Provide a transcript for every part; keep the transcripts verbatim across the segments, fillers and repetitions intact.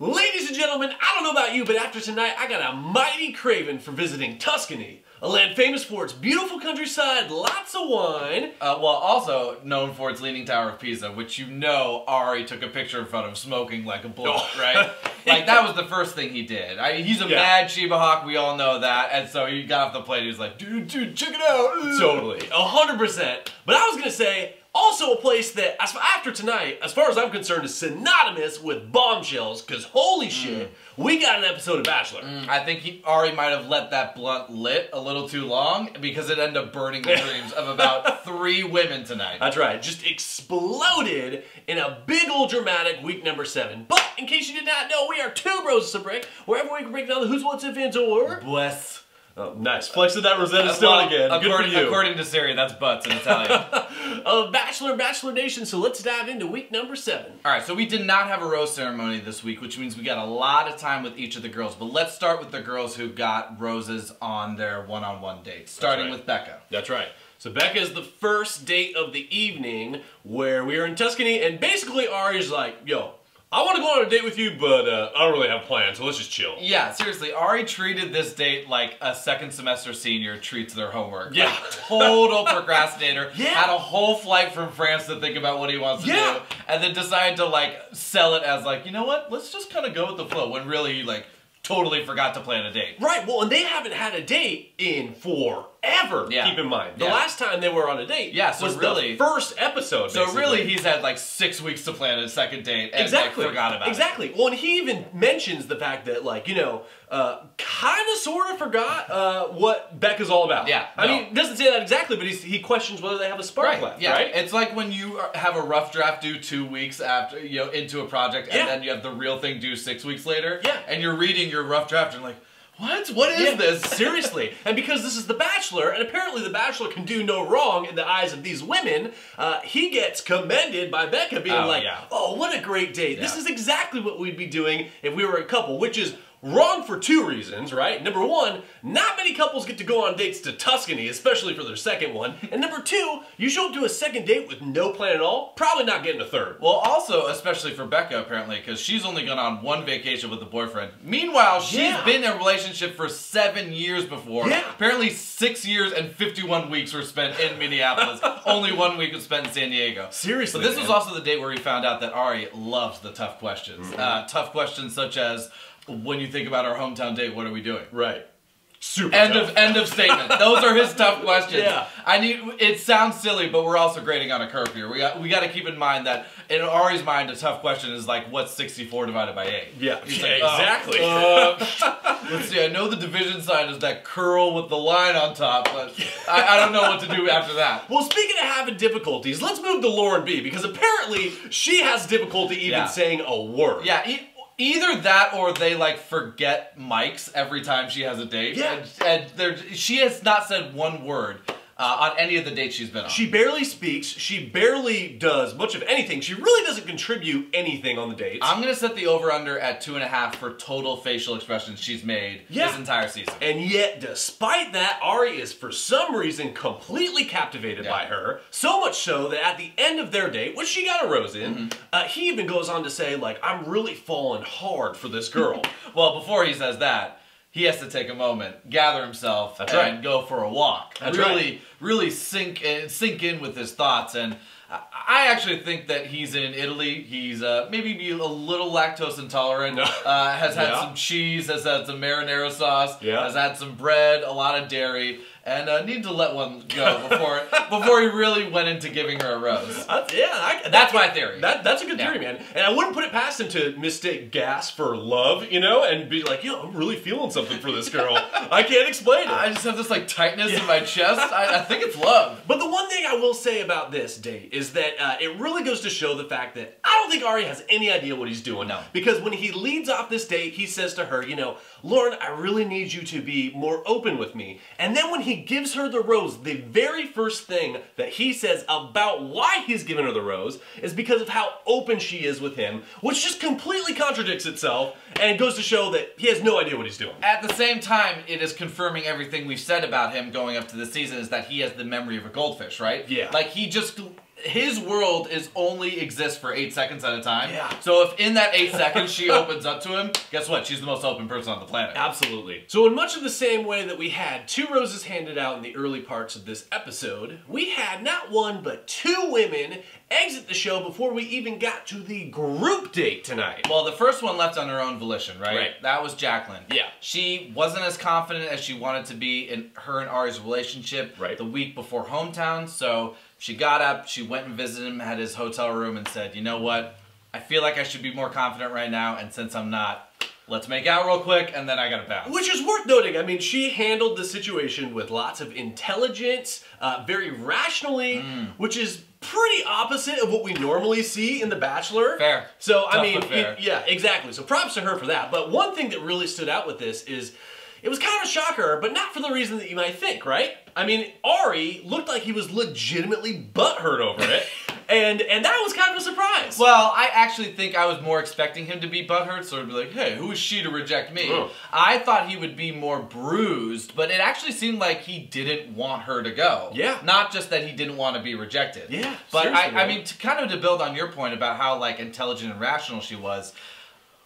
Ladies and gentlemen, I don't know about you, but after tonight, I got a mighty craving for visiting Tuscany, a land famous for its beautiful countryside, lots of wine. Uh, well, also known for its Leaning Tower of Pisa, which you know Arie took a picture in front of smoking like a blunt, oh. right? Like, that was the first thing he did. I mean, he's a yeah. mad Shiba Hawk, we all know that, and so he got off the plane, he was like, dude, dude, check it out. Totally, one hundred percent. But I was gonna say, also a place that, after tonight, as far as I'm concerned, is synonymous with bombshells, because holy shit, mm. we got an episode of Bachelor. Mm. I think he, Arie might have let that blunt lit a little too long, because it ended up burning the dreams of about three women tonight. That's right. Just exploded in a big old dramatic week number seven. But, in case you did not know, we are two bros a brick, where every week we break down the who's, what's, if, and, or. Bless. Oh, nice. Flexing that Rosetta uh, Stone well, again. Good according, for you. According to Siri, that's butts in Italian. Of Bachelor, Bachelor Nation, so let's dive into week number seven. Alright, so we did not have a rose ceremony this week, which means we got a lot of time with each of the girls, but let's start with the girls who got roses on their one-on-one dates, starting right. with Becca. That's right. So Becca is the first date of the evening, where we are in Tuscany, and basically Arie's like, yo, I want to go on a date with you, but uh, I don't really have plans, so let's just chill. Yeah, seriously, Arie treated this date like a second semester senior treats their homework. Yeah. Like, total procrastinator. Yeah. Had a whole flight from France to think about what he wants to yeah. do, and then decided to, like, sell it as, like, you know what, let's just kind of go with the flow, when really he, like, totally forgot to plan a date. Right, well, and they haven't had a date in forever, yeah. keep in mind. The yeah. last time they were on a date yeah, so was really, the first episode, So basically. really, he's had like six weeks to plan a second date and exactly. like, forgot about exactly. it. Exactly. Well, and he even mentions the fact that, like, you know, uh, kind of sort of forgot uh, what Becca's all about. Yeah. I no. mean, doesn't say that exactly, but he's, he questions whether they have a spark right. left, yeah. right? It's like when you have a rough draft due two weeks after, you know, into a project, yeah. and then you have the real thing due six weeks later, yeah. and you're reading your rough draft and like, what? What is yeah, this? Seriously. And because this is The Bachelor, and apparently The Bachelor can do no wrong in the eyes of these women, uh, he gets commended by Becca being oh, like, yeah. oh, what a great date. Yeah. This is exactly what we'd be doing if we were a couple, which is wrong for two reasons, right? Number one, not many couples get to go on dates to Tuscany, especially for their second one. And number two, you show up to a second date with no plan at all, probably not getting a third. Well, also, especially for Becca, apparently, because she's only gone on one vacation with a boyfriend. Meanwhile, she's yeah. been in a relationship for seven years before. Yeah. Apparently, six years and fifty-one weeks were spent in Minneapolis. Only one week was spent in San Diego. Seriously, But this man. was also the date where we found out that Arie loves the tough questions. Mm-hmm. uh, tough questions such as, when you think about our hometown date, what are we doing? Right. Super end tough. Of end of statement. Those are his tough questions. Yeah. I need. It sounds silly, but we're also grading on a curve here. We got we got to keep in mind that in Arie's mind, a tough question is like, what's sixty-four divided by eight? Yeah. He's yeah like, exactly. Oh, uh, let's see. I know the division sign is that curl with the line on top, but I, I don't know what to do after that. Well, speaking of having difficulties, let's move to Lauren B, because apparently she has difficulty even yeah. saying a word. Yeah. He, Either that, or they like forget mics every time she has a date. Yeah, and, and she has not said one word uh, on any of the dates she's been on. She barely speaks. She barely does much of anything. She really doesn't contribute anything on the dates. I'm gonna set the over/under at two and a half for total facial expressions she's made yeah. this entire season. And yet, despite that, Arie is for some reason completely captivated yeah. by her. So much so that at the end of their date, which she got a rose in. Mm-hmm. Uh, he even goes on to say, like, I'm really falling hard for this girl. Well, before he says that, he has to take a moment, gather himself, That's and right. go for a walk. That's really, right. really sink in, sink in with his thoughts. And I actually think that he's in Italy. He's uh, maybe a little lactose intolerant. uh, has had yeah. some cheese, has had some marinara sauce, yeah. has had some bread, a lot of dairy. And uh, need to let one go before before he really went into giving her a rose. Uh, yeah, I, that, that's my theory. That, that's a good yeah. theory, man. And I wouldn't put it past him to mistake gas for love, you know, and be like, yo, I'm really feeling something for this girl. I can't explain it. I just have this like tightness yeah. in my chest. I, I think it's love. But the one thing I will say about this date is that uh, it really goes to show the fact that I don't think Arie has any idea what he's doing now. Because when he leads off this date, he says to her, you know, Lauren, I really need you to be more open with me. And then when he gives her the rose, the very first thing that he says about why he's given her the rose is because of how open she is with him, which just completely contradicts itself and goes to show that he has no idea what he's doing. At the same time, it is confirming everything we've said about him going up to this season, is that he has the memory of a goldfish, right? Yeah. Like, he just his world is only exists for eight seconds at a time. Yeah. So if in that eight seconds she opens up to him, guess what? She's the most open person on the planet. Absolutely. So in much of the same way that we had two roses handed out in the early parts of this episode, we had not one but two women exit the show before we even got to the group date tonight. Well, the first one left on her own volition, right? Right. That was Jacqueline. Yeah. She wasn't as confident as she wanted to be in her and Arie's relationship right. the week before hometown, so she got up, she went and visited him at his hotel room and said, you know what, I feel like I should be more confident right now, and since I'm not, let's make out real quick, and then I gotta bounce. Which is worth noting. I mean, she handled the situation with lots of intelligence, uh, very rationally, mm. which is pretty opposite of what we normally see in The Bachelor. Fair. So, I Tough mean, it, yeah, exactly. So props to her for that. But one thing that really stood out with this is, it was kind of a shocker, but not for the reason that you might think, right? I mean, Arie looked like he was legitimately butthurt over it, and and that was kind of a surprise. Well, I actually think I was more expecting him to be butthurt, so I'd be like, hey, who is she to reject me? Ugh. I thought he would be more bruised, but it actually seemed like he didn't want her to go. Yeah. Not just that he didn't want to be rejected. Yeah, But I, right? I mean, to kind of to build on your point about how like intelligent and rational she was,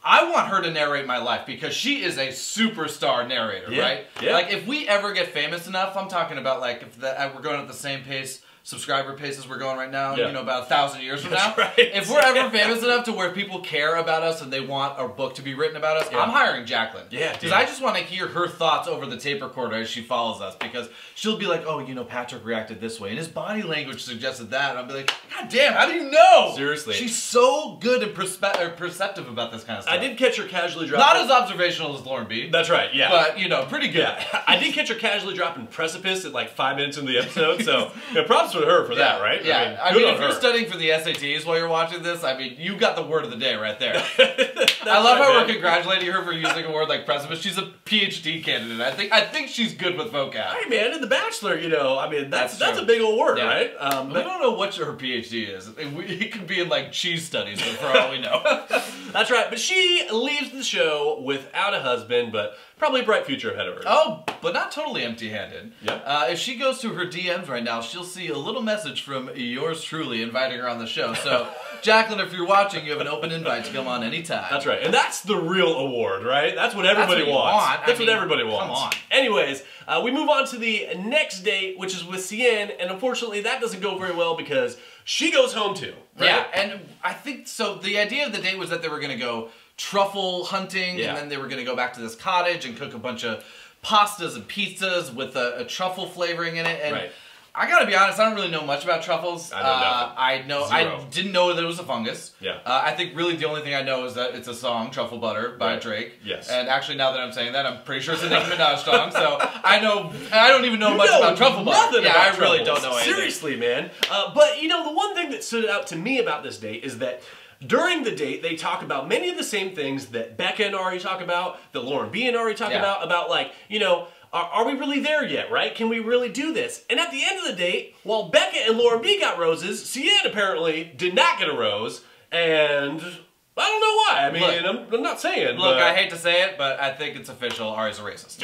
I want her to narrate my life because she is a superstar narrator, yeah, right? Yeah. Like, if we ever get famous enough, I'm talking about, like, if the, we're going at the same pace, subscriber pace as we're going right now, yeah. you know, about a thousand years from That's now. Right. If we're ever famous enough to where people care about us and they want a book to be written about us, yeah. I'm hiring Jacqueline. Yeah, Because I just want to hear her thoughts over the tape recorder as she follows us because she'll be like, oh, you know, Patrick reacted this way and his body language suggested that. And I'll be like, God damn, how do you know? Seriously. She's so good and perceptive about this kind of stuff. I did catch her casually dropping. Not as observational as Lauren B. That's right, yeah. But, you know, pretty good. Yeah. I did catch her casually dropping Precipice at like five minutes into the episode, so yeah, props for her for yeah, that, right? Yeah. I mean, I mean if her. you're studying for the S A Ts while you're watching this, I mean, you got the word of the day right there. I love right, how man. we're congratulating her for using a word like precipice. She's a PhD candidate. I think I think she's good with vocab. Hey, man, in The Bachelor, you know, I mean, that's that's, that's a big old word, yeah. right? Um, we don't know what her PhD is. It could be in, like, cheese studies, but for all we know. That's right. But she leaves the show without a husband, but probably a bright future ahead of her. Oh, but not totally empty-handed. Yep. Uh, if she goes to her D Ms right now, she'll see a little message from yours truly inviting her on the show. So, Jacqueline, if you're watching, you have an open invite to come on anytime. That's right. And that's the real award, right? That's what everybody that's what wants. Want. That's I mean, what everybody wants. Come on. Anyways, uh, we move on to the next date, which is with Cien, and unfortunately that doesn't go very well because she goes home too. Right? Yeah, and I think, so the idea of the date was that they were going to go truffle hunting, yeah. and then they were going to go back to this cottage and cook a bunch of pastas and pizzas with a, a truffle flavoring in it. And right. I gotta be honest, I don't really know much about truffles. I know uh, I know Zero. I didn't know that it was a fungus. Yeah. Uh, I think really the only thing I know is that it's a song, Truffle Butter, by right. Drake. Yes. And actually, now that I'm saying that, I'm pretty sure it's a Nicki Minaj song. So I know, I don't even know you much know about truffle butter. Yeah, about I truffles. really don't know anything. Seriously, man. Uh, but you know, the one thing that stood out to me about this date is that during the date, they talk about many of the same things that Becca and Arie talk about, that Lauren B and Arie talk yeah. about, about like, you know, are, are we really there yet, right? Can we really do this? And at the end of the date, while Becca and Lauren B got roses, Cien apparently did not get a rose, and I don't know why. I mean, look, I'm, I'm not saying. Look, but I hate to say it, but I think it's official. Arie's a racist.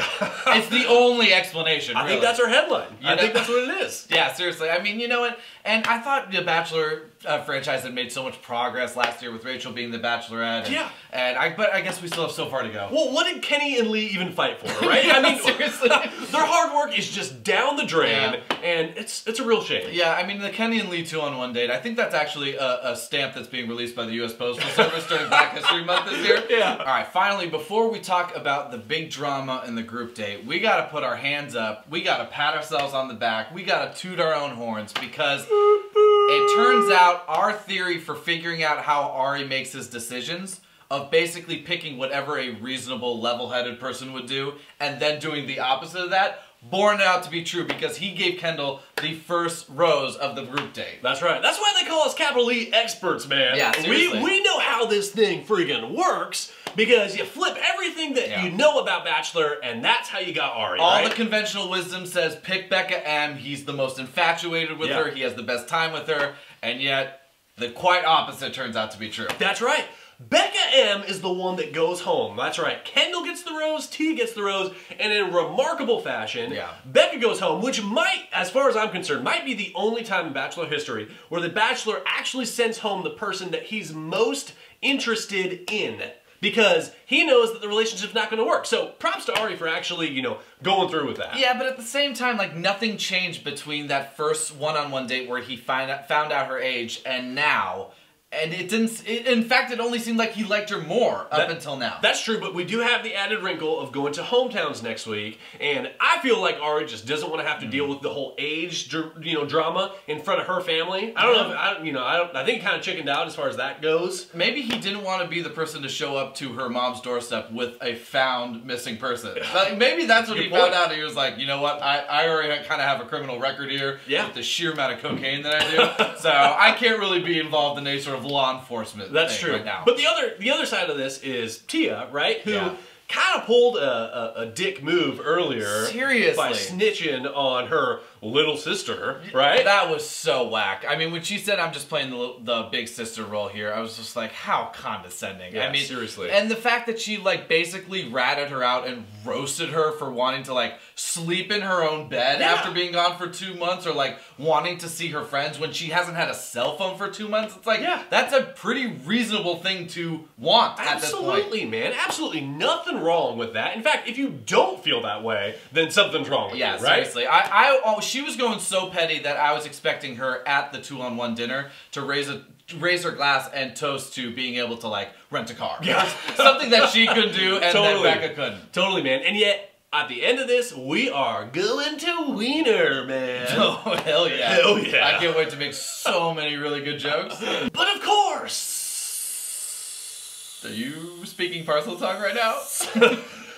It's the only explanation, really. I think that's her headline. You I know? think that's what it is. Yeah, seriously. I mean, you know what? And I thought The Bachelor uh, franchise had made so much progress last year with Rachel being the Bachelorette. And, yeah. And I, but I guess we still have so far to go. Well, what did Kenny and Lee even fight for, right? yeah, I mean, seriously. Their hard work is just down the drain, yeah. and it's it's a real shame. Yeah, I mean, the Kenny and Lee two-on-one date, I think that's actually a, a stamp that's being released by the U S Postal Service during Black History Month this year. Yeah. All right, finally, before we talk about the big drama in the group date, we got to put our hands up. We got to pat ourselves on the back. We got to toot our own horns because it turns out our theory for figuring out how Arie makes his decisions of basically picking whatever a reasonable, level-headed person would do and then doing the opposite of that borne out to be true because he gave Kendall the first rose of the group date. That's right. That's why they call us capital E experts, man. Yeah, seriously. We, we know how this thing friggin' works because you flip everything that yeah. you know about Bachelor and that's how you got Arie, All right? the conventional wisdom says pick Becca M. He's the most infatuated with yeah. her. He has the best time with her. And yet, the quite opposite turns out to be true. That's right. Becca M is the one that goes home. That's right. Kendall gets the rose, Tia gets the rose, and in remarkable fashion, yeah. Becca goes home, which might, as far as I'm concerned, might be the only time in Bachelor history where the Bachelor actually sends home the person that he's most interested in. Because he knows that the relationship's not going to work. So props to Arie for actually, you know, going through with that. Yeah, but at the same time, like, nothing changed between that first one-on-one date where he find out, found out her age and now. And it didn't, it, in fact, it only seemed like he liked her more up that, until now. That's true, but we do have the added wrinkle of going to hometowns next week, and I feel like Arie just doesn't want to have to mm. deal with the whole age, you know, drama in front of her family. I don't yeah. know, if, I, you know, I, don't, I think kind of chickened out as far as that goes. Maybe he didn't want to be the person to show up to her mom's doorstep with a found missing person. Like, maybe that's what he point. found out. He was like, you know what, I, I already kind of have a criminal record here yeah. with the sheer amount of cocaine that I do, so I can't really be involved in any sort of law enforcement That's thing true. Right now. But the other the other side of this is Tia, right? Who yeah. kind of pulled a, a, a dick move earlier. Seriously. By snitching on her little sister, right? That was so whack. I mean, when she said, I'm just playing the, the big sister role here, I was just like, how condescending. Yeah, I mean, seriously. And the fact that she, like, basically ratted her out and roasted her for wanting to, like, sleep in her own bed yeah. after being gone for two months or, like, wanting to see her friends when she hasn't had a cell phone for two months. It's like, yeah. that's a pretty reasonable thing to want at this point. Absolutely, man. Absolutely nothing wrong with that. In fact, if you don't feel that way, then something's wrong with yeah, you, right? Seriously. I, I oh, she was going so petty that I was expecting her at the two-on-one dinner to raise a raise her glass and toast to being able to, like, rent a car. Yeah. Something that she could do and totally. That Becca couldn't. Totally, man. And yet, at the end of this, we are going to Wiener, man. Oh, hell yeah. Hell yeah. I can't wait to make so many really good jokes. But of course! Are you speaking parcel tongue right now?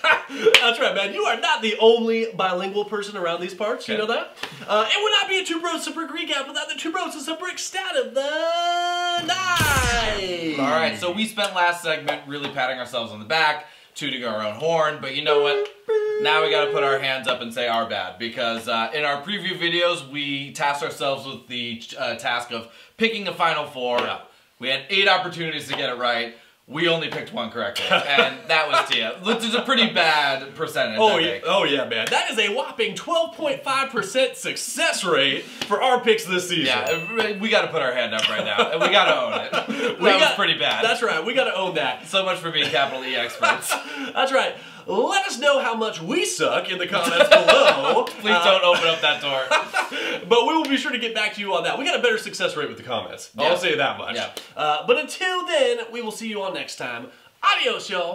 That's right, man. You are not the only bilingual person around these parts. Okay. You know that? Uh, it would not be a Two Bros Super recap without the Two Bros Super Stat of the Night. All right, so we spent last segment really patting ourselves on the back, tooting our own horn, but you know what? Now we gotta put our hands up and say our bad, because uh, in our preview videos, we tasked ourselves with the uh, task of picking a Final Four. Yeah. We had eight opportunities to get it right. We only picked one correctly, and that was Tia, which is a pretty bad percentage. Oh, yeah. Oh yeah, man. That is a whopping twelve point five percent success rate for our picks this season. Yeah, we got to put our hand up right now, and we got to own it. We that got, was pretty bad. That's right. We got to own that. So much for being capital E experts. That's right. Let us know how much we suck in the comments below. Please uh, don't open up that door. But we will be sure to get back to you on that. We got a better success rate with the comments. Yeah. I'll say that much. Yeah. Uh, but until then, we will see you all next time. Adios, y'all.